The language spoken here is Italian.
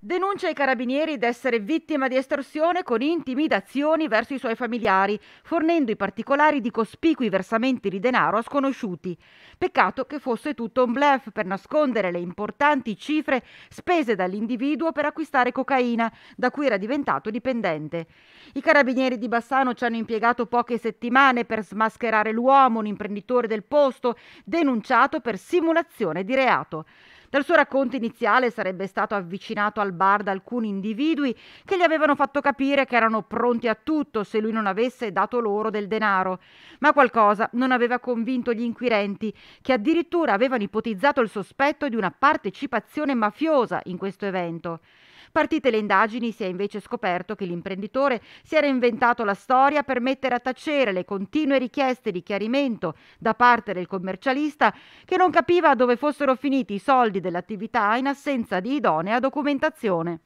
Denuncia ai carabinieri d'essere vittima di estorsione con intimidazioni verso i suoi familiari, fornendo i particolari di cospicui versamenti di denaro a sconosciuti. Peccato che fosse tutto un bluff per nascondere le importanti cifre spese dall'individuo per acquistare cocaina, da cui era diventato dipendente. I carabinieri di Bassano ci hanno impiegato poche settimane per smascherare l'uomo, un imprenditore del posto, denunciato per simulazione di reato. Dal suo racconto iniziale sarebbe stato avvicinato al bar da alcuni individui che gli avevano fatto capire che erano pronti a tutto se lui non avesse dato loro del denaro. Ma qualcosa non aveva convinto gli inquirenti, che addirittura avevano ipotizzato il sospetto di una partecipazione mafiosa in questo evento. Partite le indagini, si è invece scoperto che l'imprenditore si era inventato la storia per mettere a tacere le continue richieste di chiarimento da parte del commercialista, che non capiva dove fossero finiti i soldi dell'attività in assenza di idonea documentazione.